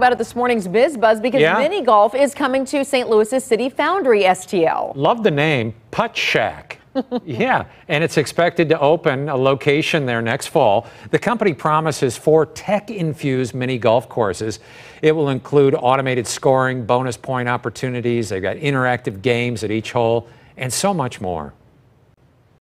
About it this morning's Biz Buzz because mini golf is coming to St. Louis's City Foundry STL. Love the name, Putt Shack. And it's expected to open a location there next fall. The company promises 4 tech-infused mini golf courses. It will include automated scoring, bonus point opportunities. They've got interactive games at each hole, and so much more.